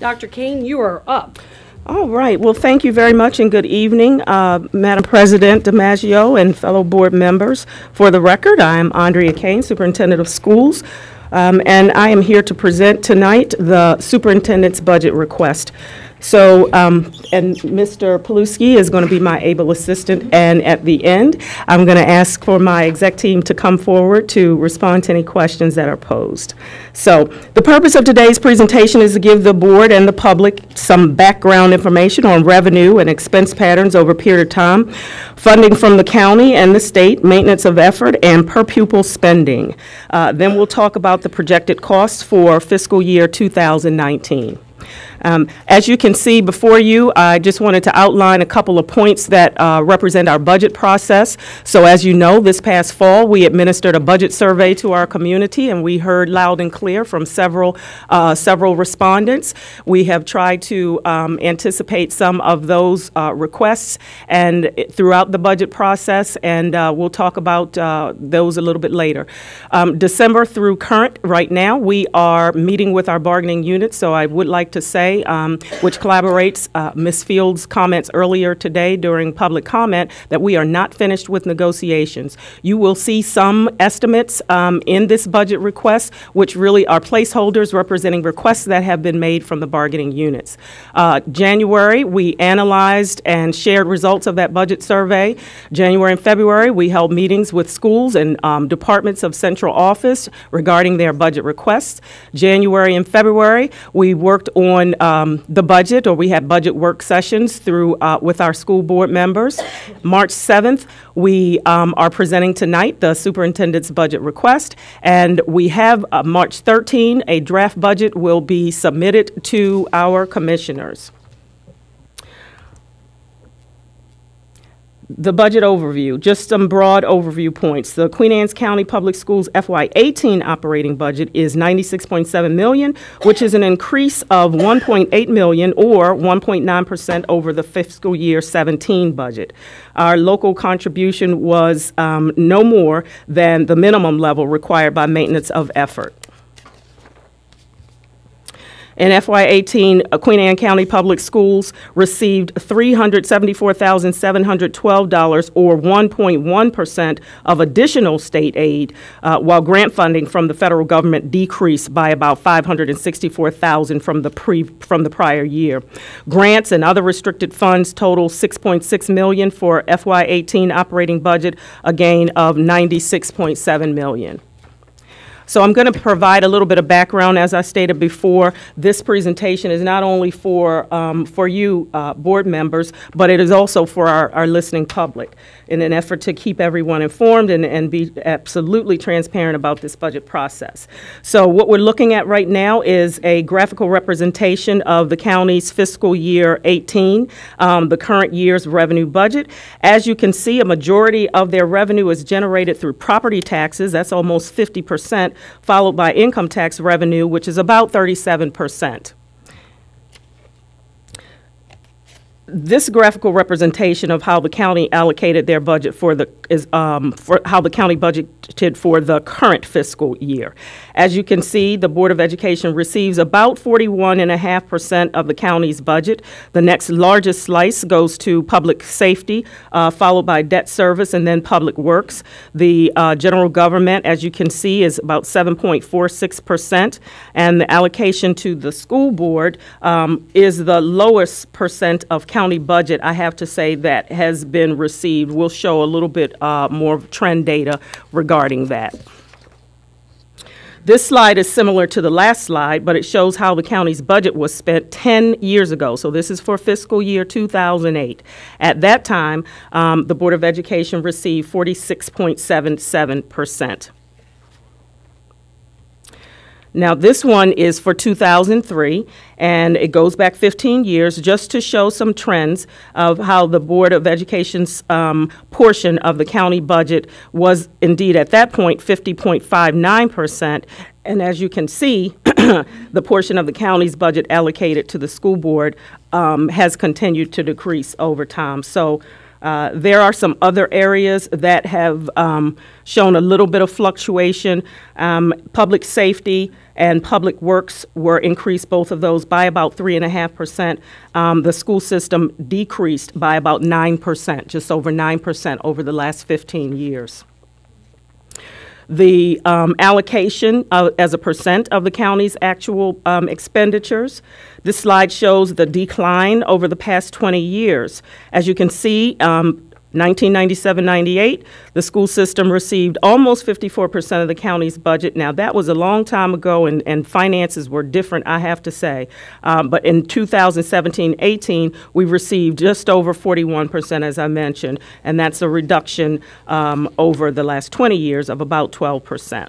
Dr. Kane, you are up. All right. Well, thank you very much and good evening, Madam President DiMaggio and fellow board members. For the record, I am Andrea Kane, Superintendent of Schools, and I am here to present tonight the Superintendent's Budget Request. So, and Mr. Paluski is going to be my able assistant, and at the end, I'm going to ask for my exec team to come forward to respond to any questions that are posed. So, the purpose of today's presentation is to give the board and the public some background information on revenue and expense patterns over a period of time, funding from the county and the state, maintenance of effort, and per pupil spending. Then we'll talk about the projected costs for fiscal year 2019. As you can see before you, I just wanted to outline a couple of points that represent our budget process. So as you know, this past fall, we administered a budget survey to our community, and we heard loud and clear from several respondents. We have tried to anticipate some of those requests and throughout the budget process, and we'll talk about those a little bit later. December through current, right now, we are meeting with our bargaining units, so I would like to say, which collaborates Ms. Fields' comments earlier today during public comment, that we are not finished with negotiations. You will see some estimates in this budget request, which really are placeholders representing requests that have been made from the bargaining units. January, we analyzed and shared results of that budget survey. January and February, we held meetings with schools and departments of central office regarding their budget requests. January and February, we worked on the budget, or we had budget work sessions through with our school board members. March 7th, we are presenting tonight the superintendent's budget request, and we have March 13th, a draft budget will be submitted to our commissioners. The budget overview, just some broad overview points. The Queen Anne's County Public Schools FY18 operating budget is $96.7 million, which is an increase of $1.8 million or 1.9% over the fiscal year 17 budget. Our local contribution was no more than the minimum level required by maintenance of effort. In FY18, Queen Anne County Public Schools received $374,712 or 1.1% of additional state aid, while grant funding from the federal government decreased by about $564,000 from the prior year. Grants and other restricted funds total $6.6 million for FY18 operating budget, a gain of $96.7 million. So I'm going to provide a little bit of background. As I stated before, this presentation is not only for you board members, but it is also for our listening public in an effort to keep everyone informed and be absolutely transparent about this budget process. So what we're looking at right now is a graphical representation of the county's fiscal year 18, the current year's revenue budget. As you can see, a majority of their revenue is generated through property taxes. That's almost 50%. Followed by income tax revenue, which is about 37%. This graphical representation of how the county allocated their budget for the current fiscal year. As you can see, the Board of Education receives about 41.5% of the county's budget. The next largest slice goes to public safety, followed by debt service, and then public works. The general government, as you can see, is about 7.46%, and the allocation to the school board is the lowest percent of county budget, I have to say, that has been received. We'll show a little bit more trend data regarding that. This slide is similar to the last slide, but it shows how the county's budget was spent 10 years ago. So this is for fiscal year 2008. At that time, the Board of Education received 46.77%. Now, this one is for 2003, and it goes back 15 years just to show some trends of how the Board of Education's portion of the county budget was indeed at that point 50.59%. And as you can see, the portion of the county's budget allocated to the school board has continued to decrease over time. So there are some other areas that have shown a little bit of fluctuation. Public safety and public works were increased, both of those, by about 3.5%. The school system decreased by about 9%, just over 9% over the last 15 years. The allocation as a percent of the county's actual expenditures. This slide shows the decline over the past 20 years. As you can see, 1997-98, the school system received almost 54% of the county's budget. Now, that was a long time ago, and finances were different, I have to say. But in 2017-18, we received just over 41%, as I mentioned, and that's a reduction over the last 20 years of about 12%.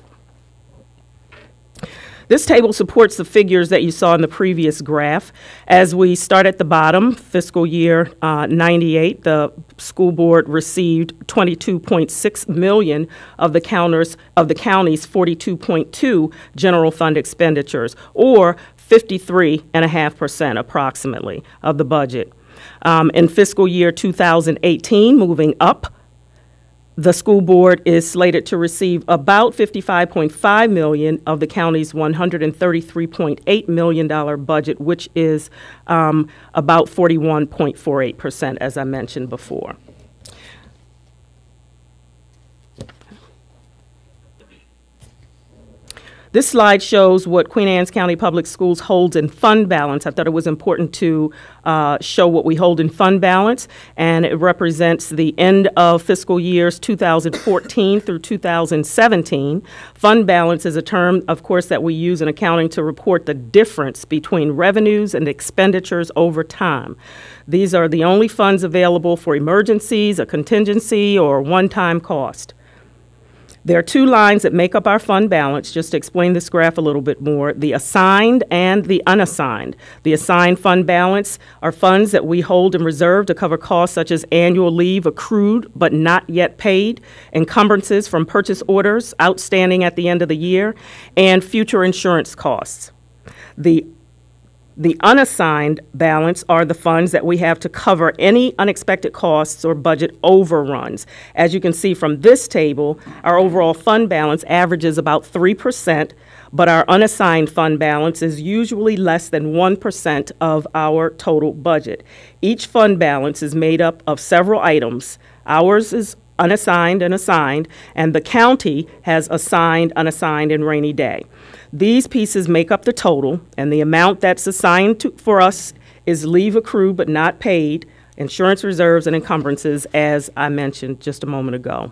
This table supports the figures that you saw in the previous graph. As we start at the bottom, fiscal year 98, the school board received $22.6 million of the county's $42.2 general fund expenditures, or 53.5% approximately of the budget. In fiscal year 2018, moving up, the school board is slated to receive about $55.5 million of the county's $133.8 million budget, which is about 41.48%, as I mentioned before. This slide shows what Queen Anne's County Public Schools holds in fund balance. I thought it was important to show what we hold in fund balance, and it represents the end of fiscal years 2014 through 2017. Fund balance is a term, of course, that we use in accounting to report the difference between revenues and expenditures over time. These are the only funds available for emergencies, a contingency, or one-time cost. There are two lines that make up our fund balance, just to explain this graph a little bit more, the assigned and the unassigned. The assigned fund balance are funds that we hold in reserve to cover costs such as annual leave accrued but not yet paid, encumbrances from purchase orders outstanding at the end of the year, and future insurance costs. The unassigned balance are the funds that we have to cover any unexpected costs or budget overruns. As you can see from this table, our overall fund balance averages about 3%, but our unassigned fund balance is usually less than 1% of our total budget. Each fund balance is made up of several items. Ours is unassigned and assigned, and the county has assigned, unassigned, and rainy day. These pieces make up the total, and the amount that's assigned for us is leave accrued but not paid, insurance reserves, and encumbrances, as I mentioned just a moment ago.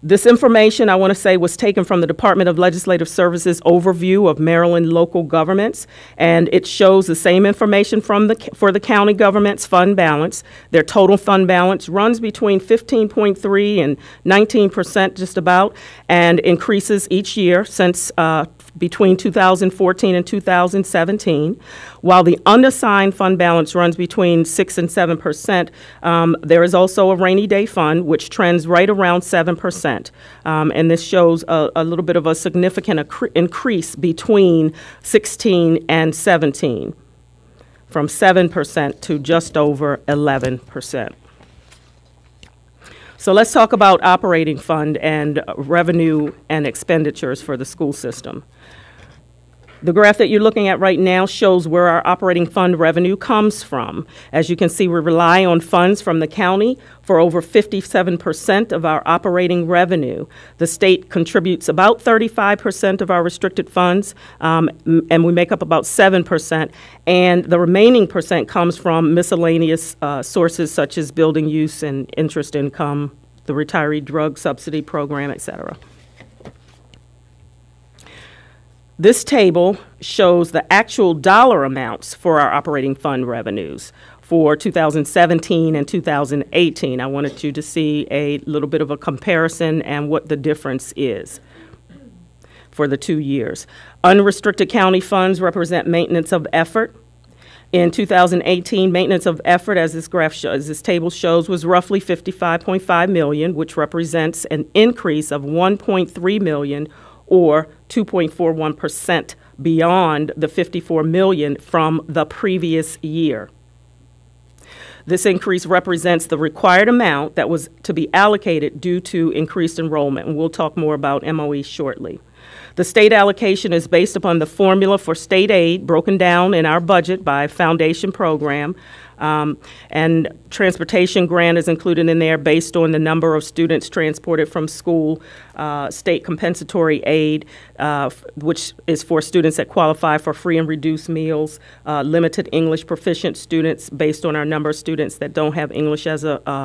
This information, I want to say, was taken from the Department of Legislative Services overview of Maryland local governments, and it shows the same information for the county government's fund balance. Their total fund balance runs between 15.3 and 19% just about, and increases each year since between 2014 and 2017. While the unassigned fund balance runs between 6 and 7%, there is also a rainy day fund, which trends right around 7%. And this shows a little bit of a significant increase between 16 and 17, from 7% to just over 11%. So let's talk about operating fund and revenue and expenditures for the school system. The graph that you're looking at right now shows where our operating fund revenue comes from. As you can see, we rely on funds from the county for over 57% of our operating revenue. The state contributes about 35% of our restricted funds, and we make up about 7%. And the remaining percent comes from miscellaneous sources such as building use and interest income, the retiree drug subsidy program, et cetera. This table shows the actual dollar amounts for our operating fund revenues for 2017 and 2018. I wanted you to see a little bit of a comparison and what the difference is for the 2 years. Unrestricted county funds represent maintenance of effort. In 2018, maintenance of effort, as this graph shows, this table shows, was roughly $55.5 million, which represents an increase of $1.3 million or 2.41% beyond the $54 million from the previous year. This increase represents the required amount that was to be allocated due to increased enrollment, and we'll talk more about MOE shortly. The state allocation is based upon the formula for state aid broken down in our budget by foundation program, and transportation grant is included in there based on the number of students transported from school, state compensatory aid, which is for students that qualify for free and reduced meals, limited English proficient students based on our number of students that don't have English as a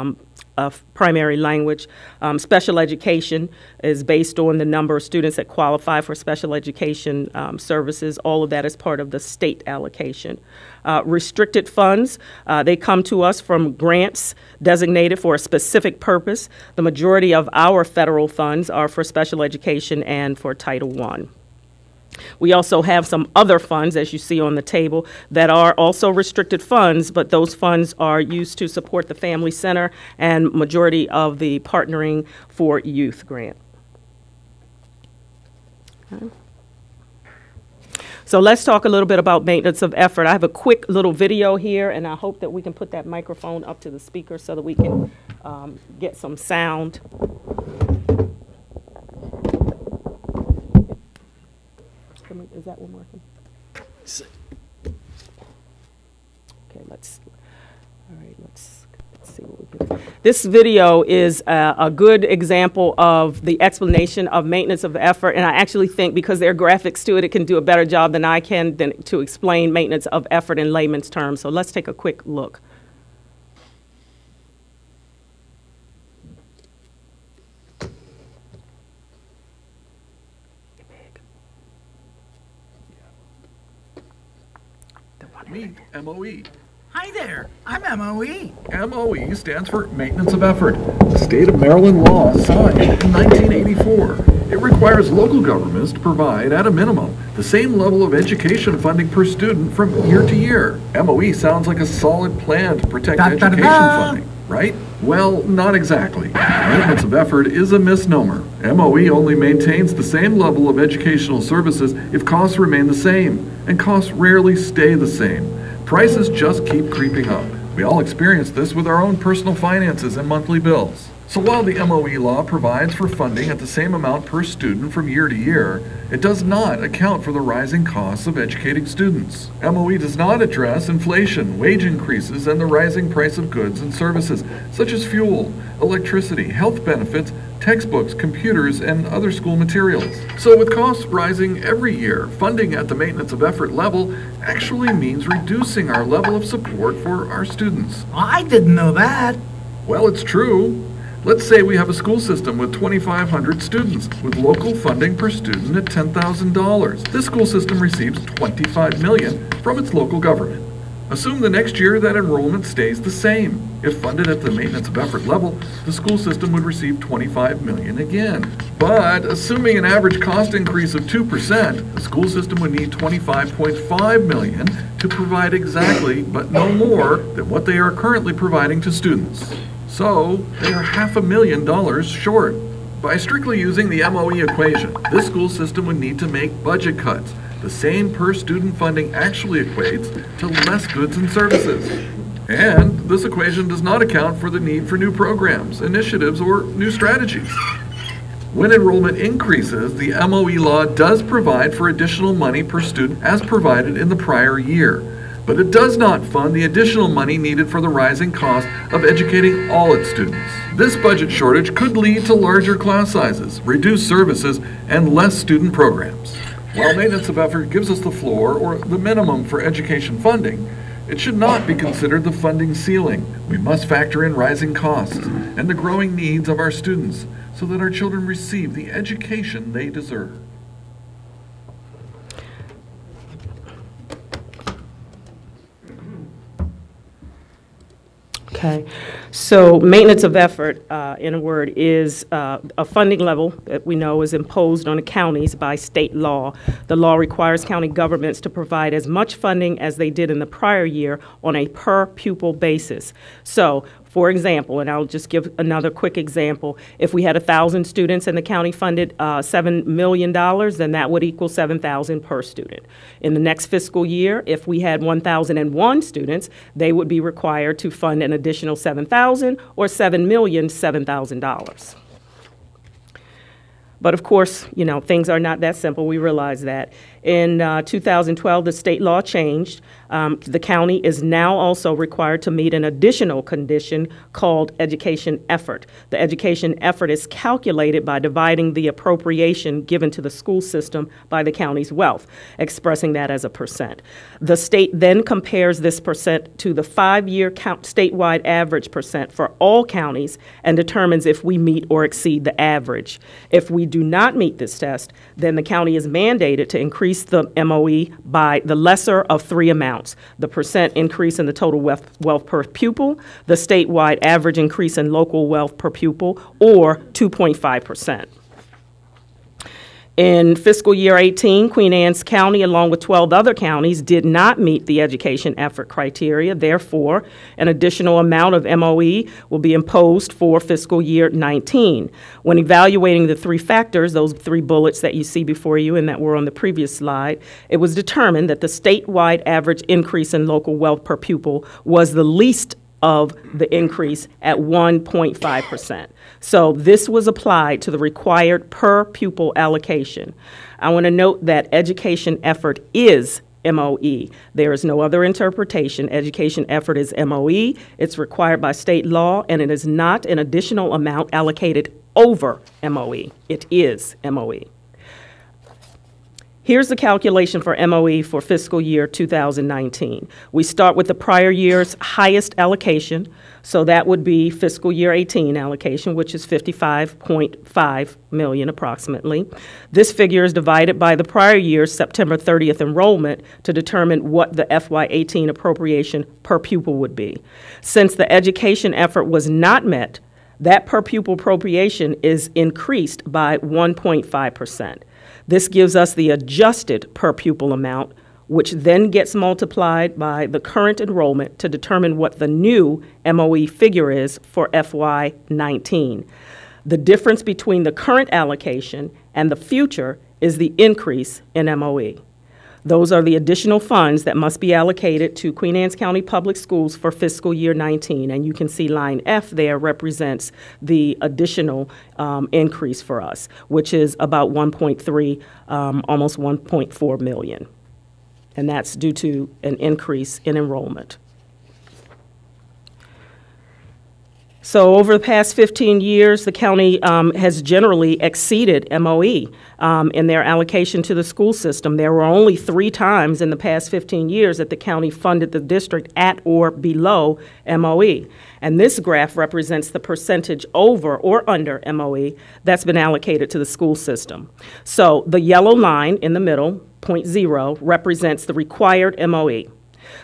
primary language. Special education is based on the number of students that qualify for special education services. All of that is part of the state allocation. Restricted funds, they come to us from grants designated for a specific purpose. The majority of our federal funds are for special education and for Title I. We also have some other funds, as you see on the table, that are also restricted funds, but those funds are used to support the Family Center and majority of the Partnering for Youth grant. Okay. So let's talk a little bit about maintenance of effort. I have a quick little video here, and I hope that we can put that microphone up to the speaker so that we can get some sound. Is that one working? Okay, let's see what we can do. This video is a good example of the explanation of maintenance of effort, and I actually think because there are graphics to it, it can do a better job than I can to explain maintenance of effort in layman's terms. So let's take a quick look. Meet MOE. Hi there, I'm MOE. MOE stands for Maintenance of Effort. The state of Maryland law signed in 1984. It requires local governments to provide, at a minimum, the same level of education funding per student from year to year. MOE sounds like a solid plan to protect education funding, right? Well, not exactly. Maintenance of effort is a misnomer. MOE only maintains the same level of educational services if costs remain the same, and costs rarely stay the same. Prices just keep creeping up. We all experience this with our own personal finances and monthly bills. So while the MOE law provides for funding at the same amount per student from year to year, it does not account for the rising costs of educating students. MOE does not address inflation, wage increases, and the rising price of goods and services, such as fuel, electricity, health benefits, textbooks, computers, and other school materials. So with costs rising every year, funding at the maintenance of effort level actually means reducing our level of support for our students. Well, I didn't know that. Well, it's true. Let's say we have a school system with 2,500 students, with local funding per student at $10,000. This school system receives $25 million from its local government. Assume the next year that enrollment stays the same. If funded at the maintenance of effort level, the school system would receive $25 million again. But assuming an average cost increase of 2%, the school system would need $25.5 million to provide exactly, but no more, than what they are currently providing to students. So they are $500,000 short. By strictly using the MOE equation, this school system would need to make budget cuts. The same per student funding actually equates to less goods and services. And this equation does not account for the need for new programs, initiatives, or new strategies. When enrollment increases, the MOE law does provide for additional money per student as provided in the prior year, but it does not fund the additional money needed for the rising cost of educating all its students. This budget shortage could lead to larger class sizes, reduced services, and less student programs. While maintenance of effort gives us the floor or the minimum for education funding, it should not be considered the funding ceiling. We must factor in rising costs and the growing needs of our students so that our children receive the education they deserve. Okay, so maintenance of effort, in a word, is a funding level that we know is imposed on the counties by state law. The law requires county governments to provide as much funding as they did in the prior year on a per pupil basis. So For example, and I'll just give another quick example, if we had 1,000 students and the county funded $7 million, then that would equal $7,000 per student. In the next fiscal year, if we had 1,001 students, they would be required to fund an additional $7,000 or $7 million, $7,000. But of course, you know, things are not that simple. We realize that. In 2012, the state law changed. The county is now also required to meet an additional condition called education effort. The education effort is calculated by dividing the appropriation given to the school system by the county's wealth, expressing that as a percent. The state then compares this percent to the 5-year statewide average percent for all counties and determines if we meet or exceed the average. If we do not meet this test, then the county is mandated to increase the MOE by the lesser of three amounts: the percent increase in the total wealth per pupil, the statewide average increase in local wealth per pupil, or 2.5%. In fiscal year 18, Queen Anne's County, along with 12 other counties, did not meet the education effort criteria. Therefore, an additional amount of MOE will be imposed for fiscal year 19. When evaluating the three factors, those three bullets that you see before you and that were on the previous slide, it was determined that the statewide average increase in local wealth per pupil was the least of the increase at 1.5%. So this was applied to the required per pupil allocation. I want to note that education effort is MOE. There is no other interpretation. Education effort is MOE. It's required by state law, and it is not an additional amount allocated over MOE. It is MOE. Here's the calculation for MOE for fiscal year 2019. We start with the prior year's highest allocation, so that would be fiscal year 18 allocation, which is $55.5 million approximately. This figure is divided by the prior year's September 30th enrollment to determine what the FY18 appropriation per pupil would be. Since the education effort was not met, that per pupil appropriation is increased by 1.5%. This gives us the adjusted per pupil amount, which then gets multiplied by the current enrollment to determine what the new MOE figure is for FY19. The difference between the current allocation and the future is the increase in MOE. Those are the additional funds that must be allocated to Queen Anne's County Public Schools for fiscal year 19, and you can see line F there represents the additional increase for us, which is about 1.3, almost 1.4 million, and that's due to an increase in enrollment. So over the past 15 years, the county has generally exceeded MOE in their allocation to the school system. There were only 3 times in the past 15 years that the county funded the district at or below MOE. And this graph represents the percentage over or under MOE that's been allocated to the school system. So the yellow line in the middle, 0.0, represents the required MOE.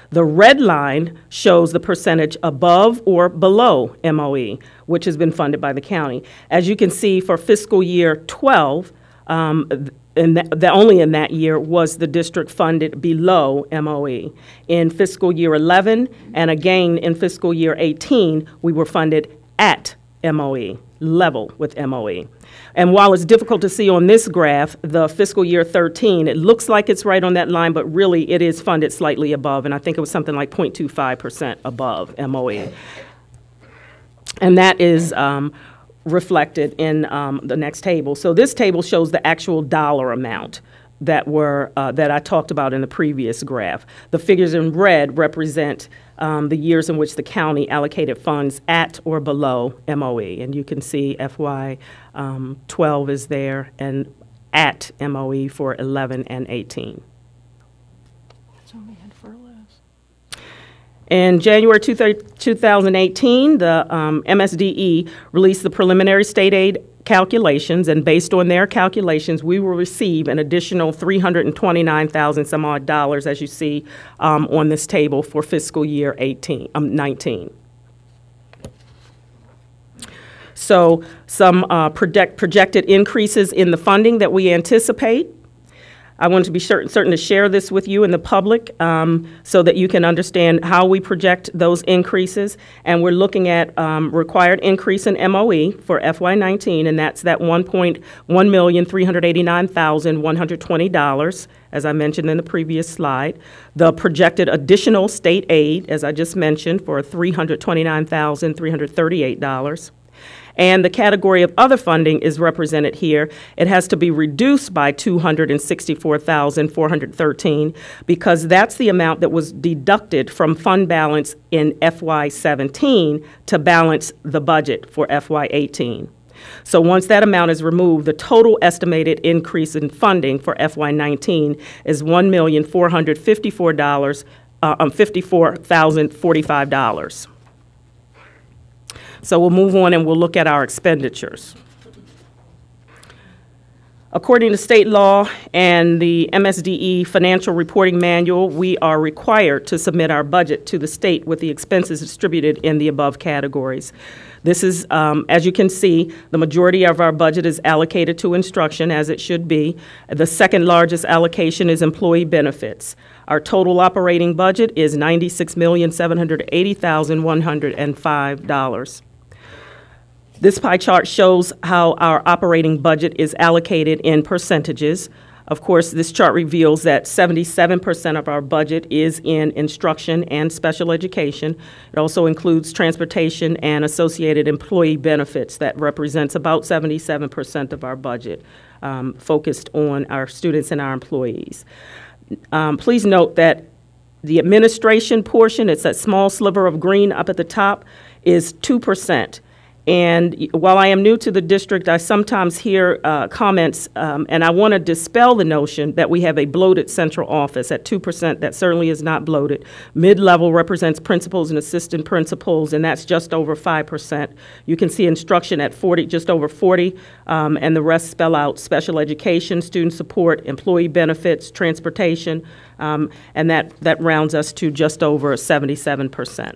The red line shows the percentage above or below MOE, which has been funded by the county. As you can see, for fiscal year 12, only in that year was the district funded below MOE. In fiscal year 11, and again in fiscal year 18, we were funded at MOE, level with MOE. And while it's difficult to see on this graph, the fiscal year 13, it looks like it's right on that line, but really it is funded slightly above, and I think it was something like 0.25% above MOE. And that is reflected in the next table. So this table shows the actual dollar amount that I talked about in the previous graph. The figures in red represent the years in which the county allocated funds at or below MOE. And you can see FY 12 is there and at MOE for 11 and 18. That's when we had furloughs. In January 2018, the MSDE released the preliminary state aid calculations, and based on their calculations, we will receive an additional $329,000 some odd, as you see on this table, for fiscal year 19. So some projected increases in the funding that we anticipate. I want to be certain to share this with you and the public so that you can understand how we project those increases. And we're looking at required increase in MOE for FY19, and that's that $1,389,120, as I mentioned in the previous slide. The projected additional state aid, as I just mentioned, for $329,338. And the category of other funding is represented here. It has to be reduced by $264,413 because that's the amount that was deducted from fund balance in FY17 to balance the budget for FY18. So once that amount is removed, the total estimated increase in funding for FY19 is $1,454,045. So we'll move on and we'll look at our expenditures. According to state law and the MSDE financial reporting manual, we are required to submit our budget to the state with the expenses distributed in the above categories. This is, as you can see, the majority of our budget is allocated to instruction, as it should be. The second largest allocation is employee benefits. Our total operating budget is $96,780,105. This pie chart shows how our operating budget is allocated in percentages. Of course, this chart reveals that 77% of our budget is in instruction and special education. It also includes transportation and associated employee benefits. That represents about 77% of our budget, focused on our students and our employees. Please note that the administration portion, it's that small sliver of green up at the top, is 2%. And while I am new to the district, I sometimes hear comments, and I want to dispel the notion that we have a bloated central office at 2%. That certainly is not bloated. Mid-level represents principals and assistant principals, and that's just over 5%. You can see instruction at 40, just over 40, and the rest spell out special education, student support, employee benefits, transportation, and that rounds us to just over 77%.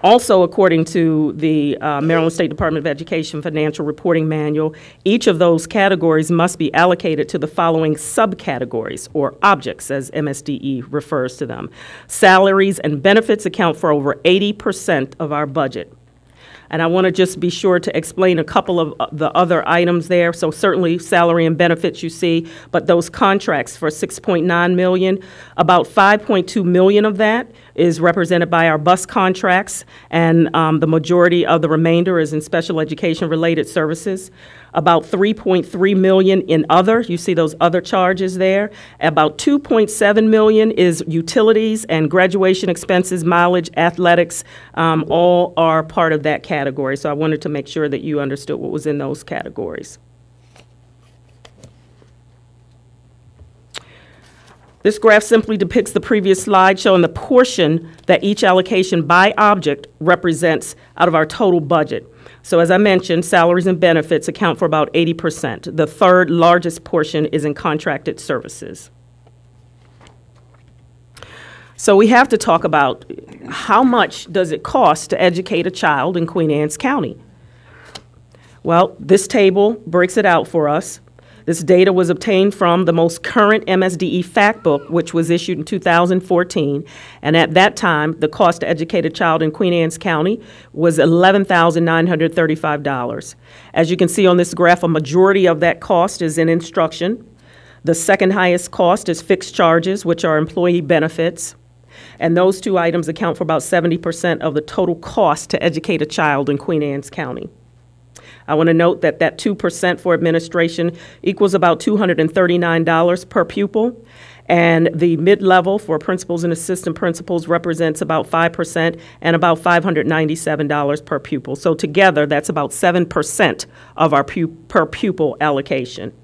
Also, according to the Maryland State Department of Education Financial Reporting Manual, each of those categories must be allocated to the following subcategories, or objects, as MSDE refers to them. Salaries and benefits account for over 80% of our budget. And I want to just be sure to explain a couple of the other items there. So certainly salary and benefits you see, but those contracts for $6.9 million, about $5.2 million of that is represented by our bus contracts, and the majority of the remainder is in special education related services. About $3.3 million in other, you see those other charges there. About $2.7 million is utilities and graduation expenses, mileage, athletics, all are part of that category. So I wanted to make sure that you understood what was in those categories. This graph simply depicts the previous slide showing the portion that each allocation by object represents out of our total budget. So as I mentioned, salaries and benefits account for about 80%. The third largest portion is in contracted services. So we have to talk about how much does it cost to educate a child in Queen Anne's County? Well, this table breaks it out for us. This data was obtained from the most current MSDE fact book, which was issued in 2014, and at that time, the cost to educate a child in Queen Anne's County was $11,935. As you can see on this graph, a majority of that cost is in instruction. The second highest cost is fixed charges, which are employee benefits, and those two items account for about 70% of the total cost to educate a child in Queen Anne's County. I want to note that that 2% for administration equals about $239 per pupil, and the mid-level for principals and assistant principals represents about 5% and about $597 per pupil. So together, that's about 7% of our per pupil allocation.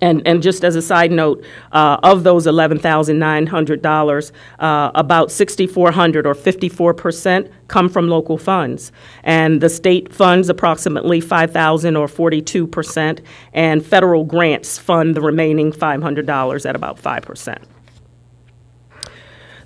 And just as a side note, of those $11,900, about $6,400 or 54% come from local funds. And the state funds approximately $5,000 or 42%, and federal grants fund the remaining $500 at about 5%.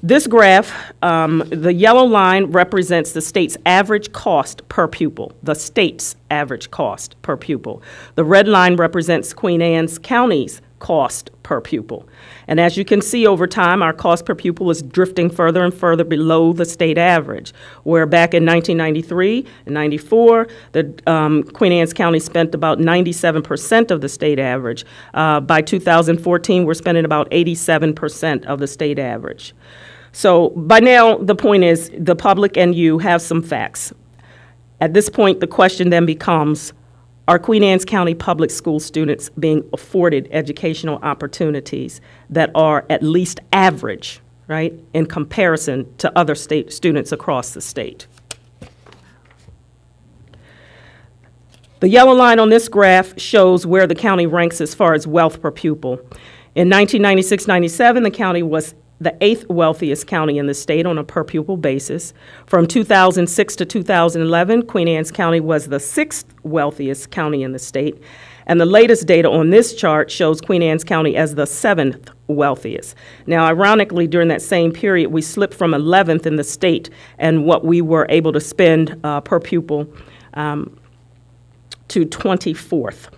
This graph, the yellow line represents the state's average cost per pupil, the state's average cost per pupil. The red line represents Queen Anne's County's cost per pupil. And as you can see over time, our cost per pupil is drifting further and further below the state average, where back in 1993 and 94, the Queen Anne's County spent about 97% of the state average. By 2014, we're spending about 87% of the state average. So by now, the point is the public and you have some facts. At this point, the question then becomes, are Queen Anne's County public school students being afforded educational opportunities that are at least average, right, in comparison to other state students across the state? The yellow line on this graph shows where the county ranks as far as wealth per pupil. In 1996-97, the county was the 8th wealthiest county in the state on a per pupil basis. From 2006 to 2011, Queen Anne's County was the 6th wealthiest county in the state. And the latest data on this chart shows Queen Anne's County as the 7th wealthiest. Now, ironically, during that same period, we slipped from 11th in the state and what we were able to spend per pupil to 24th.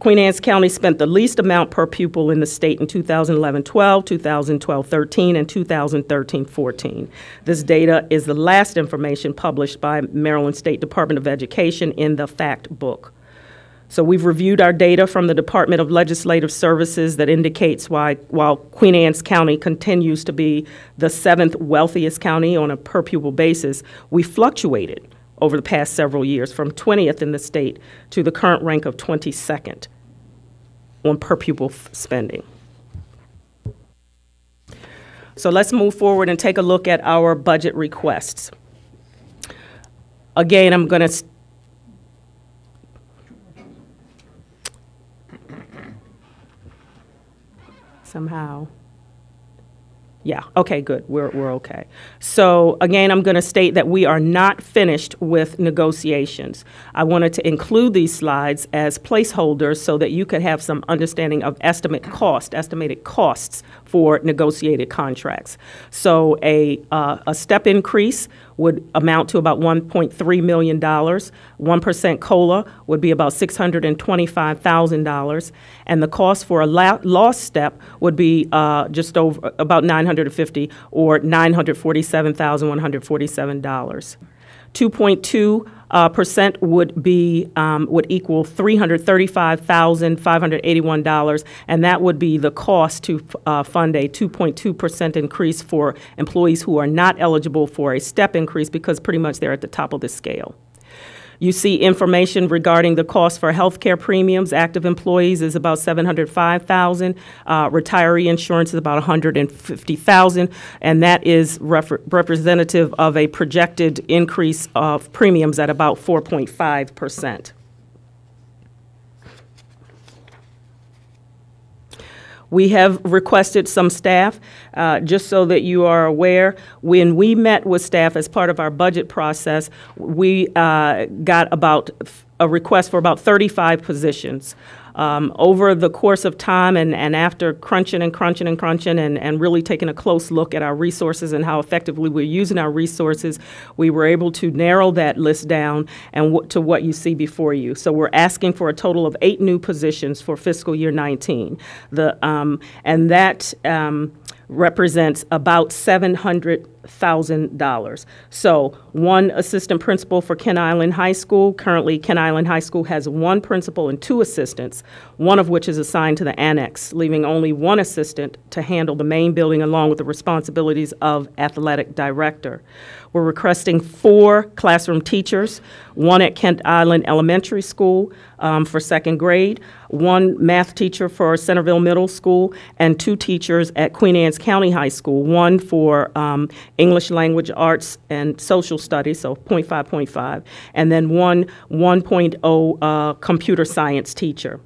Queen Anne's County spent the least amount per pupil in the state in 2011-12, 2012-13, and 2013-14. This data is the last information published by Maryland State Department of Education in the fact book. So we've reviewed our data from the Department of Legislative Services that indicates why, while Queen Anne's County continues to be the 7th wealthiest county on a per pupil basis, we fluctuated over the past several years from 20th in the state to the current rank of 22nd. On per pupil spending. So let's move forward and take a look at our budget requests. Again, I'm going to somehow. Yeah, okay, good, we're okay. So again, I'm gonna state that we are not finished with negotiations. I wanted to include these slides as placeholders so that you could have some understanding of estimated costs for negotiated contracts. So a step increase would amount to about $1.3 million. 1% COLA would be about $625,000. And the cost for a loss step would be just over about $950 or $947,147. 2.2% would equal $335,581, and that would be the cost to fund a 2.2% increase for employees who are not eligible for a step increase because pretty much they're at the top of the scale. You see information regarding the cost for health care premiums. Active employees is about $705,000. Retiree insurance is about $150,000, and that is representative of a projected increase of premiums at about 4.5%. We have requested some staff, just so that you are aware, when we met with staff as part of our budget process, we got about a request for about 35 positions. Over the course of time and after crunching and really taking a close look at our resources and how effectively we're using our resources, we were able to narrow that list down and to what you see before you. So we're asking for a total of 8 new positions for fiscal year 19. And that represents about $700,000. So one assistant principal for Kent Island High School. Currently, Kent Island High School has 1 principal and 2 assistants, one of which is assigned to the annex, leaving only 1 assistant to handle the main building along with the responsibilities of athletic director. We're requesting 4 classroom teachers, 1 at Kent Island Elementary School for 2nd grade, 1 math teacher for Centerville Middle School, and 2 teachers at Queen Anne's County High School, 1 for English language arts and social studies, so 0.5, and then 1.0 computer science teacher.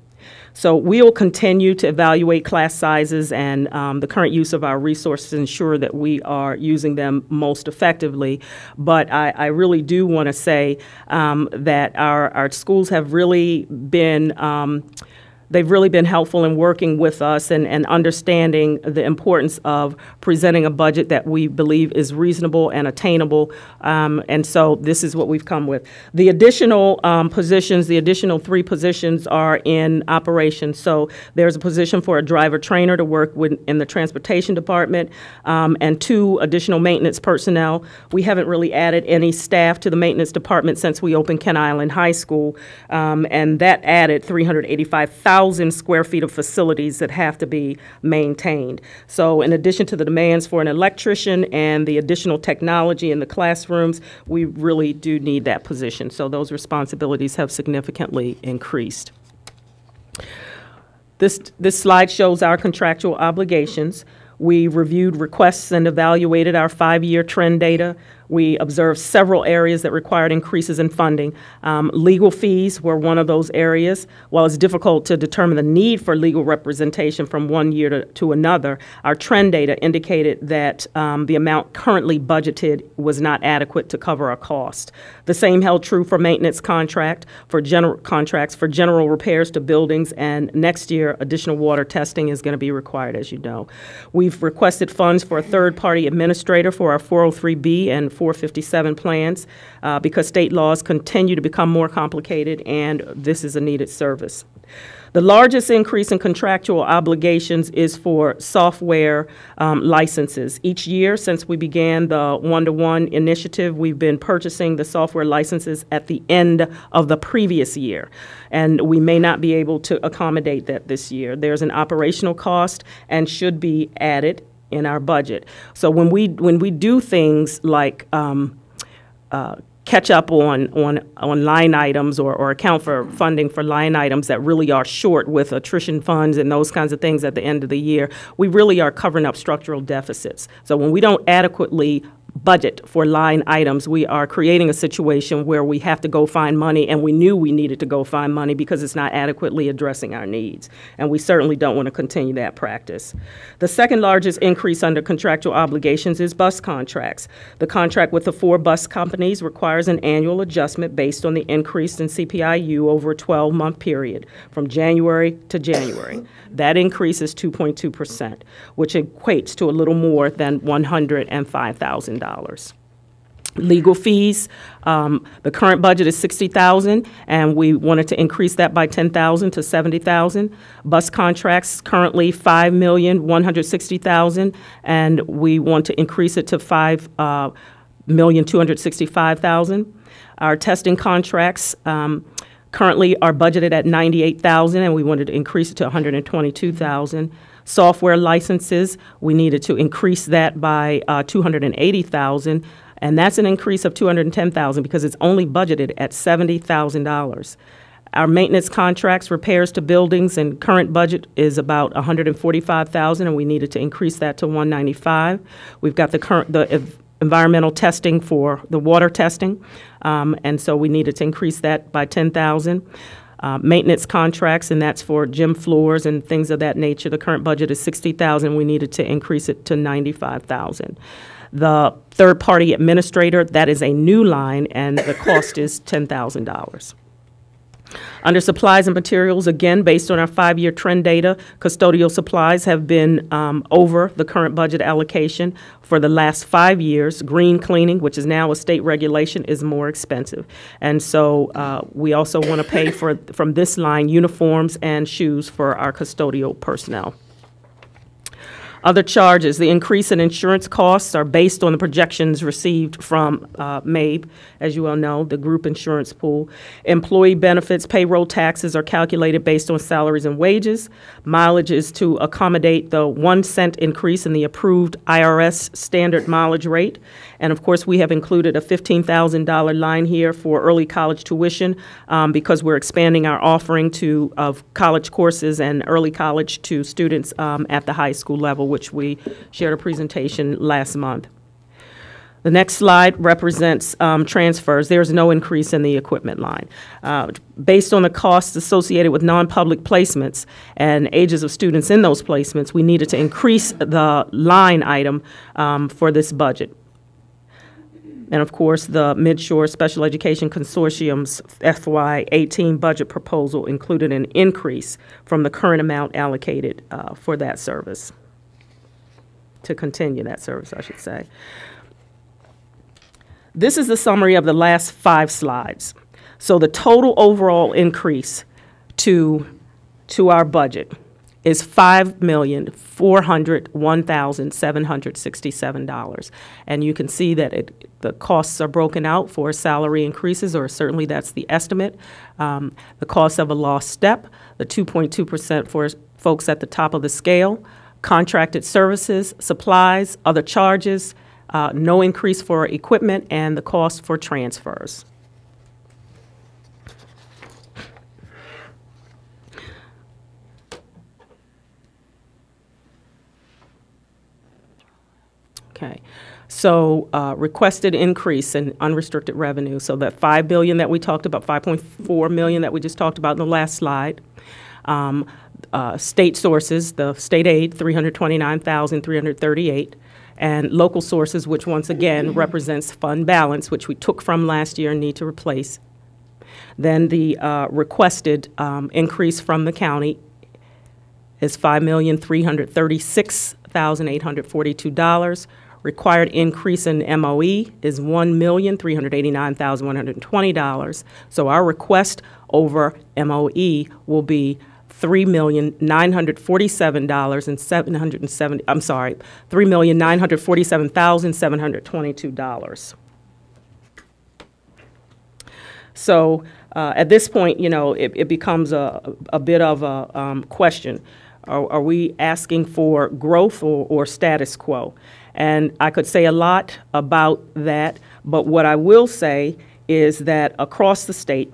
So we will continue to evaluate class sizes and the current use of our resources to ensure that we are using them most effectively. But I really do want to say that our schools have really been They've really been helpful in working with us and understanding the importance of presenting a budget that we believe is reasonable and attainable, and so this is what we've come with. The additional positions, the additional three positions are in operation. So there's a position for a driver trainer to work with in the transportation department, and two additional maintenance personnel. We haven't really added any staff to the maintenance department since we opened Kent Island High School, and that added 385,000 square feet of facilities that have to be maintained. So in addition to the demands for an electrician and the additional technology in the classrooms, we really do need that position. So those responsibilities have significantly increased. This slide shows our contractual obligations. We reviewed requests and evaluated our 5-year trend data. We observed several areas that required increases in funding. Legal fees were one of those areas. While it's difficult to determine the need for legal representation from one year to another, our trend data indicated that the amount currently budgeted was not adequate to cover our cost. The same held true for maintenance contracts for general repairs to buildings, and next year additional water testing is going to be required, as you know. We've requested funds for a third-party administrator for our 403B and 457 plans because state laws continue to become more complicated, and this is a needed service. The largest increase in contractual obligations is for software licenses. Each year since we began the one-to-one initiative, we've been purchasing the software licenses at the end of the previous year, and we may not be able to accommodate that this year. There's an operational cost and should be added in our budget. So when we do things like catch up on line items or account for funding for line items that really are short with attrition funds and those kinds of things at the end of the year, we really are covering up structural deficits. So when we don't adequately budget for line items, we are creating a situation where we have to go find money, and we knew we needed to go find money because it's not adequately addressing our needs, and we certainly don't want to continue that practice. The second largest increase under contractual obligations is bus contracts. The contract with the 4 bus companies requires an annual adjustment based on the increase in CPIU over a 12-month period from January to January. That increase is 2.2%, which equates to a little more than $105,000. Legal fees, the current budget is $60,000, and we wanted to increase that by $10,000 to $70,000. Bus contracts currently $5,160,000, and we want to increase it to $5,265,000. Our testing contracts currently are budgeted at $98,000, and we wanted to increase it to $122,000. Software licenses, we needed to increase that by $280,000, and that's an increase of $210,000 because it's only budgeted at $70,000. Our maintenance contracts, repairs to buildings, and current budget is about $145,000, and we needed to increase that to $195,000. We've got the environmental testing for the water testing, and so we needed to increase that by $10,000. Maintenance contracts, and that's for gym floors and things of that nature. The current budget is $60,000. We needed to increase it to $95,000. The third-party administrator, that is a new line, and the cost is $10,000. Under supplies and materials, again, based on our 5-year trend data, custodial supplies have been over the current budget allocation for the last 5 years. Green cleaning, which is now a state regulation, is more expensive. And so we also want to pay for, from this line, uniforms and shoes for our custodial personnel. Other charges, the increase in insurance costs are based on the projections received from MABE, as you well know, the group insurance pool. Employee benefits, payroll taxes are calculated based on salaries and wages. Mileage is to accommodate the 1 cent increase in the approved IRS standard mileage rate. And of course, we have included a $15,000 line here for early college tuition because we're expanding our offering of college courses and early college to students at the high school level, which we shared a presentation last month. The next slide represents transfers. There's no increase in the equipment line. Based on the costs associated with non-public placements and ages of students in those placements, we needed to increase the line item for this budget. and of course the Mid-Shore Special Education Consortium's FY18 budget proposal included an increase from the current amount allocated for that service, to continue that service, I should say. This is the summary of the last 5 slides. So the total overall increase to our budget is $5,401,767. And you can see that the costs are broken out for salary increases, or certainly that's the estimate. The cost of a lost step, the 2.2% for folks at the top of the scale, contracted services, supplies, other charges, no increase for equipment, and the cost for transfers. Okay, so requested increase in unrestricted revenue. So that $5 billion that we talked about, $5.4 million that we just talked about in the last slide. State sources, the state aid, $329,338. And local sources, which once again represents fund balance, which we took from last year and need to replace. Then the requested increase from the county is $5,336,842. Required increase in MOE is $1,389,120. So our request over MOE will be $3,947,722. So at this point, you know, it becomes a bit of a question. Are we asking for growth or status quo? And I could say a lot about that, but what I will say is that across the state,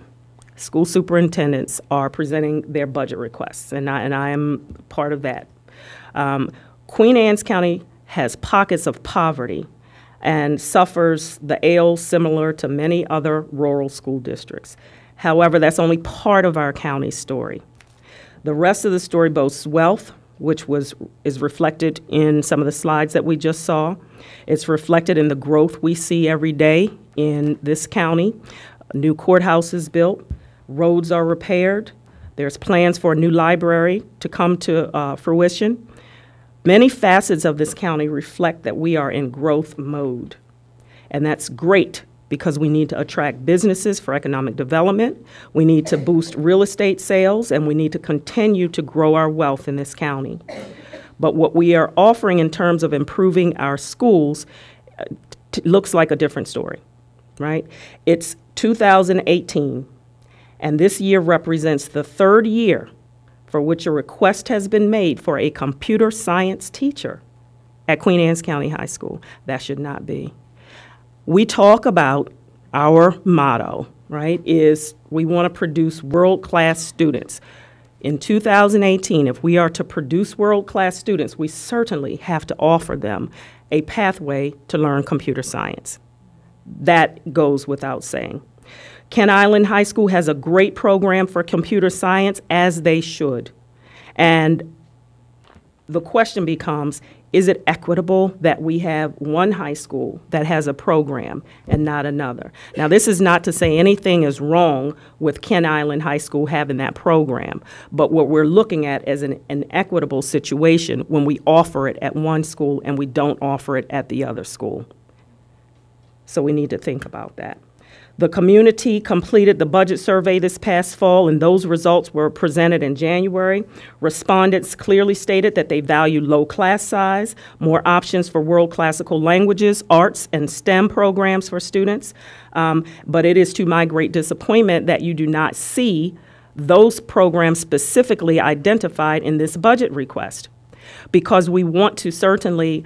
school superintendents are presenting their budget requests, and I am part of that. Queen Anne's County has pockets of poverty and suffers the ail similar to many other rural school districts. However, that's only part of our county's story. The rest of the story boasts wealth, which is reflected in some of the slides that we just saw. It's reflected in the growth we see every day in this county. A new courthouse is built. Roads are repaired. There's plans for a new library to come to fruition. Many facets of this county reflect that we are in growth mode. And that's great because we need to attract businesses for economic development. We need to boost real estate sales, and we need to continue to grow our wealth in this county. But what we are offering in terms of improving our schools looks like a different story, right? It's 2018. And this year represents the 3rd year for which a request has been made for a computer science teacher at Queen Anne's County High School. That should not be. We talk about our motto, right, is we want to produce world-class students. In 2018, if we are to produce world-class students, we certainly have to offer them a pathway to learn computer science. That goes without saying. Kent Island High School has a great program for computer science, as they should. And the question becomes, is it equitable that we have one high school that has a program and not another? Now, this is not to say anything is wrong with Kent Island High School having that program, but what we're looking at is an equitable situation when we offer it at one school and we don't offer it at the other school. So we need to think about that. The community completed the budget survey this past fall, and those results were presented in January. Respondents clearly stated that they value low class size, more options for world classical languages, arts, and STEM programs for students. But it is to my great disappointment that you do not see those programs specifically identified in this budget request, because we want to certainly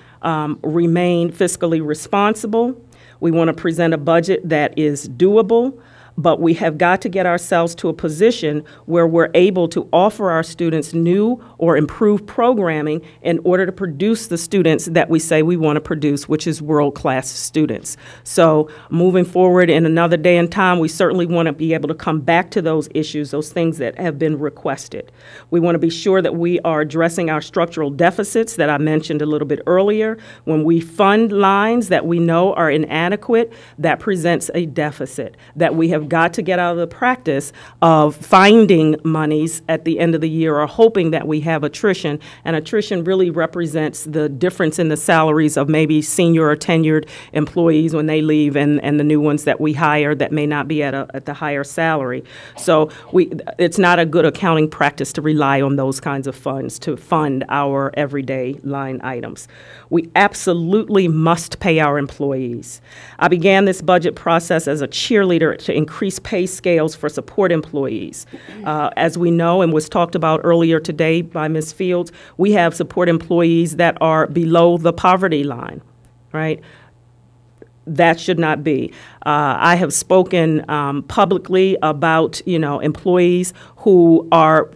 remain fiscally responsible. We want to present a budget that is doable, but we have got to get ourselves to a position where we're able to offer our students new or improved programming in order to produce the students that we say we want to produce, which is world-class students. So moving forward in another day and time, we certainly want to be able to come back to those issues, those things that have been requested. We want to be sure that we are addressing our structural deficits that I mentioned a little bit earlier. When we fund lines that we know are inadequate, that presents a deficit that we have got to get out of the practice of finding monies at the end of the year or hoping that we have attrition. And attrition really represents the difference in the salaries of maybe senior or tenured employees when they leave and the new ones that we hire that may not be at the higher salary. So it's not a good accounting practice to rely on those kinds of funds to fund our everyday line items. We absolutely must pay our employees. I began this budget process as a cheerleader to increase pay scales for support employees. As we know and was talked about earlier today by Ms. Fields, we have support employees that are below the poverty line, right? That should not be. I have spoken publicly about, you know, employees who are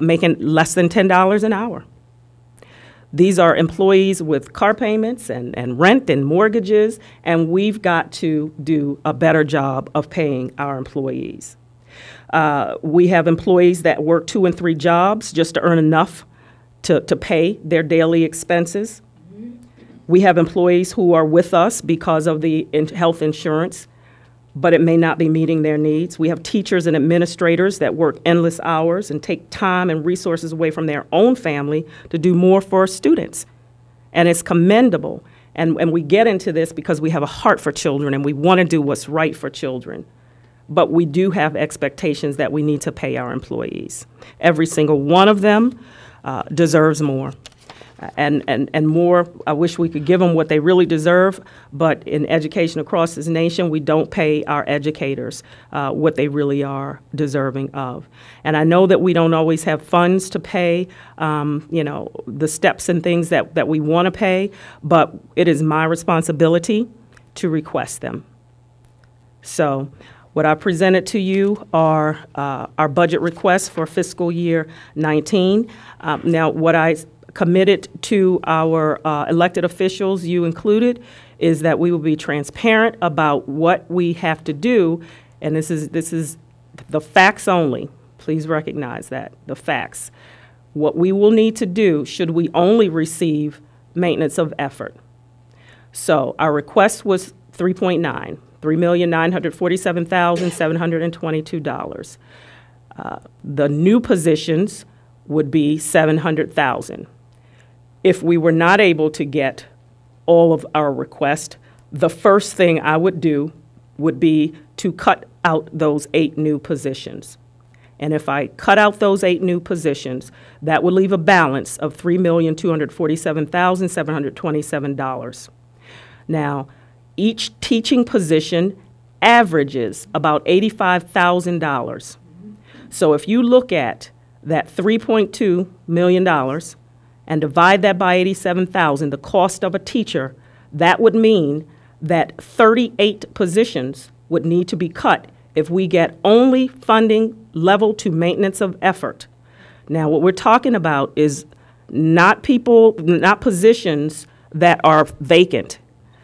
making less than $10 an hour. These are employees with car payments and rent and mortgages, and we've got to do a better job of paying our employees. We have employees that work 2 and 3 jobs just to earn enough to pay their daily expenses. We have employees who are with us because of the health insurance, but it may not be meeting their needs. We have teachers and administrators that work endless hours and take time and resources away from their own family to do more for students. And it's commendable. And we get into this because we have a heart for children and we want to do what's right for children. But we do have expectations that we need to pay our employees. Every single one of them deserves more. And more, I wish we could give them what they really deserve, but in education across this nation, we don't pay our educators what they really are deserving of. And I know that we don't always have funds to pay, you know, the steps and things that we want to pay, but it is my responsibility to request them. So what I presented to you are our budget requests for fiscal year 19. Now, what I committed to our elected officials, you included, is that we will be transparent about what we have to do, and this is the facts only. Please recognize that, the facts. What we will need to do should we only receive maintenance of effort. So our request was $3,947,722. The new positions would be $700,000. If we were not able to get all of our requests, the first thing I would do would be to cut out those 8 new positions. And if I cut out those 8 new positions, that would leave a balance of $3,247,727. Now, each teaching position averages about $85,000. So if you look at that $3.2 million and divide that by 87,000, the cost of a teacher, that would mean that 38 positions would need to be cut if we get only funding level to maintenance of effort. Now, what we're talking about is not people, not positions that are vacant.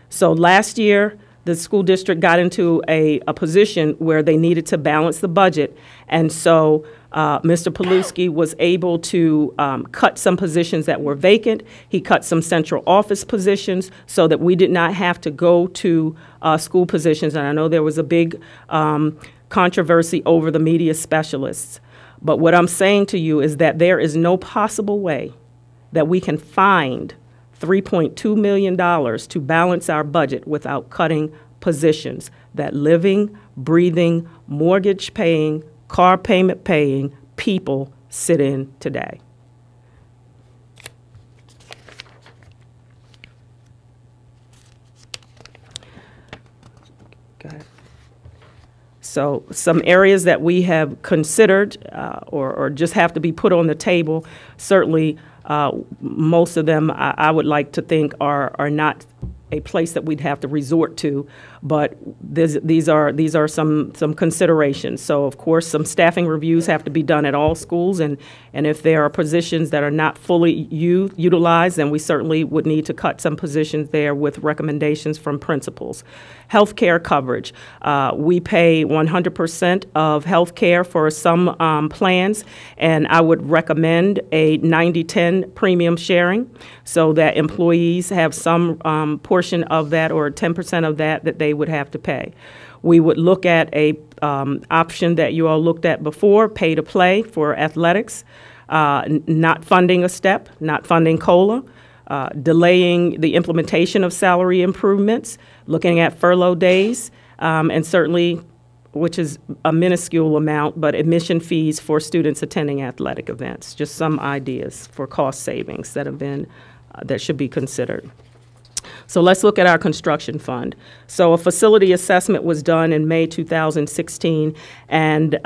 So last year, the school district got into a position where they needed to balance the budget, and so Mr. Paluski was able to cut some positions that were vacant. He cut some central office positions so that we did not have to go to school positions. And I know there was a big controversy over the media specialists. But what I'm saying to you is that there is no possible way that we can find $3.2 million to balance our budget without cutting positions that living, breathing, mortgage-paying, car payment paying people sit in today. Okay. So some areas that we have considered or just have to be put on the table, certainly most of them I would like to think are not a place that we'd have to resort to, but these are some considerations. So of course some staffing reviews have to be done at all schools, and if there are positions that are not fully utilized, then we certainly would need to cut some positions there with recommendations from principals. Healthcare coverage. We pay 100% of healthcare for some plans, and I would recommend a 90-10 premium sharing so that employees have some portion of that, or 10% of that they would have to pay. We would look at a option that you all looked at before, pay to play for athletics, not funding a step, not funding COLA, delaying the implementation of salary improvements, looking at furlough days, and certainly, which is a minuscule amount, but admission fees for students attending athletic events. Just some ideas for cost savings that have been that should be considered. So let's look at our construction fund. So a facility assessment was done in May 2016, and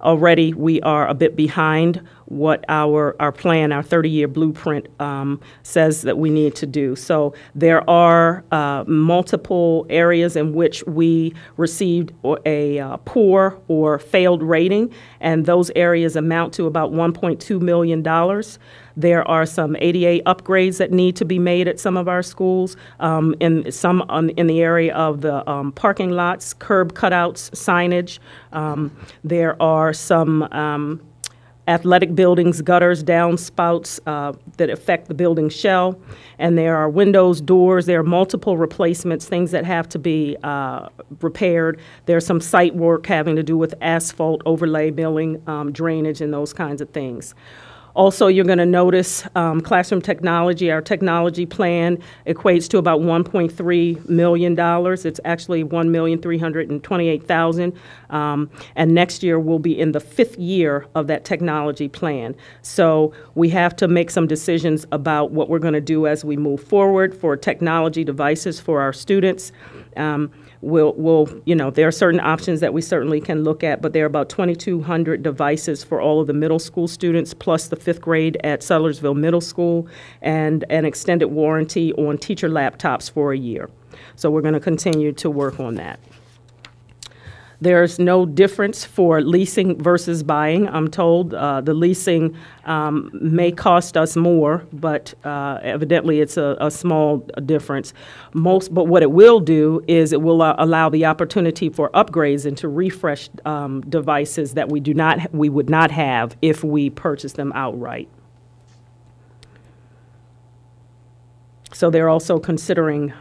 already we are a bit behind what our plan, our 30-year blueprint says that we need to do. So there are multiple areas in which we received a poor or failed rating, and those areas amount to about $1.2 million. There are some ADA upgrades that need to be made at some of our schools, in the area of the parking lots, curb cutouts, signage. There are some athletic buildings, gutters, downspouts that affect the building shell. And there are windows, doors, there are multiple replacements, things that have to be repaired. There's some site work having to do with asphalt, overlay, milling, drainage, and those kinds of things. Also, you're going to notice classroom technology. Our technology plan equates to about $1.3 million. It's actually $1,328,000. And next year will be in the fifth year of that technology plan. So we have to make some decisions about what we're going to do as we move forward for technology devices for our students. There are certain options that we certainly can look at, but there are about 2,200 devices for all of the middle school students, plus the fifth grade at Sellersville Middle School, and an extended warranty on teacher laptops for a year. So we're going to continue to work on that. There's no difference for leasing versus buying. I'm told the leasing may cost us more, but evidently it's a small difference. But what it will do is it will allow the opportunity for upgrades and to refresh devices that we would not have if we purchased them outright. So they're also considering,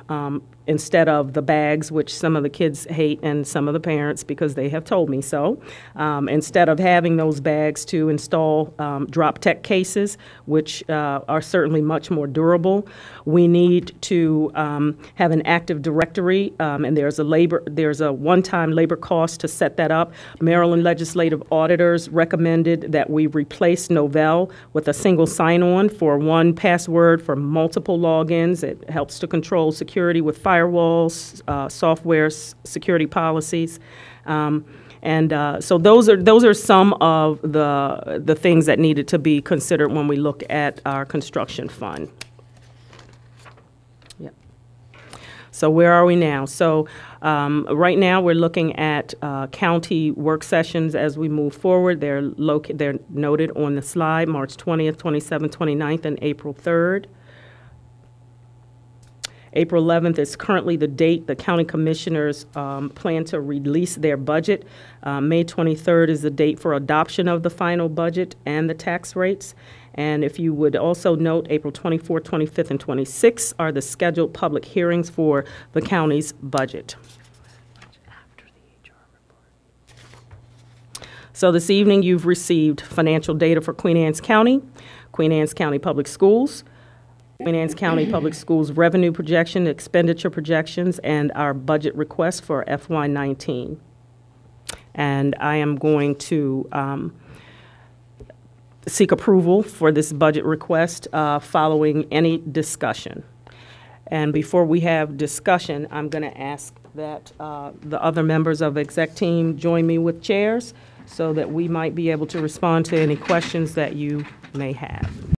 instead of the bags, which some of the kids hate and some of the parents because they have told me so, instead of having those bags, to install drop tech cases, which are certainly much more durable. We need to have an active directory, and there's a one-time labor cost to set that up. Maryland legislative auditors recommended that we replace Novell with a single sign-on for one password for multiple logins. It helps to control security with firewalls, software security policies, so those are some of the things that needed to be considered when we look at our construction fund. Yep. So where are we now? So right now we're looking at county work sessions as we move forward. They're noted on the slide: March 20th, 27th, 29th, and April 3rd. April 11th is currently the date the county commissioners plan to release their budget. May 23rd is the date for adoption of the final budget and the tax rates. And if you would also note, April 24th, 25th, and 26th are the scheduled public hearings for the county's budget. So this evening you've received financial data for Queen Anne's County, Queen Anne's County Public Schools, Queen Anne's County Public Schools revenue projection, expenditure projections, and our budget request for FY19. And I am going to seek approval for this budget request following any discussion. And before we have discussion, I'm going to ask that the other members of the exec team join me with chairs so that we might be able to respond to any questions that you may have.